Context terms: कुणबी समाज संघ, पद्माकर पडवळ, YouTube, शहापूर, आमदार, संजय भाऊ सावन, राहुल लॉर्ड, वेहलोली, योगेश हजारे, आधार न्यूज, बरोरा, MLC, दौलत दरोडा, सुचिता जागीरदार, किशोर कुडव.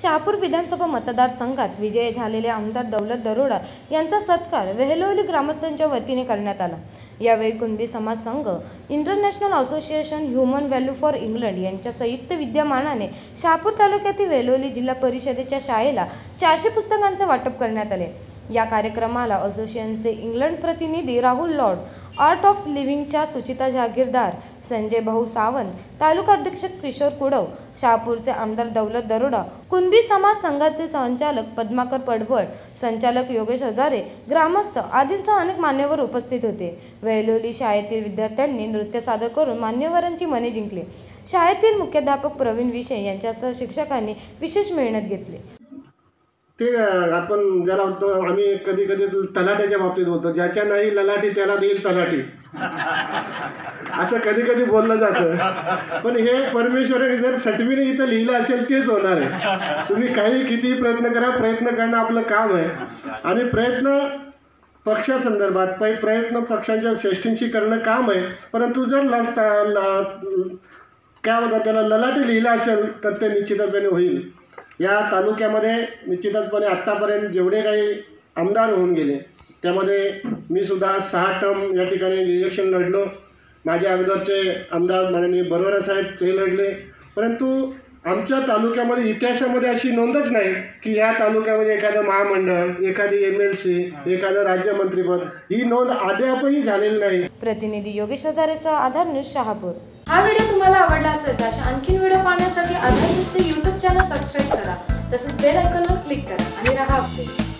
शहापूर विधानसभा मतदारसंघात विजयी झालेले आमदार दौलत दरोडा यांचा सत्कार वेहलोली ग्रामस्थांच्या वतीने करण्यात आला। यावेळी कुणबी समाज संघ, international association human value for England यांच्या संयुक्त विद्यमानाने शहापूर तालुक्यातील वेहलोली जिल्हा परिषदेच्या शाळेला 400 पुस्तकांचे वाटप करण्यात आले। या कार्यक्रमाला असोसिएशनचे इंग्लंड प्रतिनिधी राहुल लॉर्ड, आर्ट ऑफ लिव्हिंगच्या सुचिता जागीरदार, संजय भाऊ सावन, तालुका अध्यक्ष किशोर कुडव, शहापूरचे आमदार दौलत दरोडा, कुणबी समाज संघाचे संचालक पद्माकर पडवळ, संचालक योगेश हजारे, ग्रामस्थ आदींसह अनेक मान्यवर उपस्थित होते। वेहलोली शाळेतील विद्यार्थ्यांनी नृत्य सादर करून मान्यवरांची मने जिंकले। शाळेतील मुख्याध्यापक प्रवीण विषय यांच्यासह शिक्षकांनी विशेष मेहनत घेतली। ते आपण ज्याला म्हणतो आम्ही कधी कधी तलाट्याच्या बाबतीत बोलतो, ज्याच्या नाही ललाटी त्याला देईल तलाटी, असं कधी कधी बोललं जातं। पण हे परमेश्वराने जर सटवीने इथं लिहिलं असेल तेच होणार आहे। तुम्ही काही किती प्रयत्न करा, प्रयत्न करणं आपलं काम आहे आणि प्रयत्न पक्षासंदर्भात प्रयत्न पक्षांच्या श्रेष्ठींशी करणं काम आहे। परंतु जर काय म्हणतात त्याला ललाटी लिहिलं असेल तर ते निश्चितपणे होईल। या तालुक्यामध्ये निश्चितपणे आत्तापर्यंत जेवढे काही आमदार होऊन गेले त्यामध्ये मी सुद्धा 6 टर्म या ठिकाणी इलेक्शन लढलो। माझे अगोदरचे आमदार माननीय बरोरा साहेब ते लढले, परंतु आमच्या तालुक्यामध्ये इतिहासामध्ये अशी नोंदच नाही की या तालुक्यामध्ये एखादं महामंडळ, एखादी MLC, एखादं राज्यमंत्रीपद ही नोंद अद्यापही झालेली नाही। प्रतिनिधी योगेश हजारेसह आधार न्यूज शहापूर। हा व्हिडिओ तुम्हाला आवडला असेल तर अशा आणखी व्हिडिओ पाहण्यासाठी आधार न्यूजचे YouTube चॅनल सबस्क्राईब करा, तसंच बेल आयकॉनवर क्लिक करा आणि रहा अपडेट।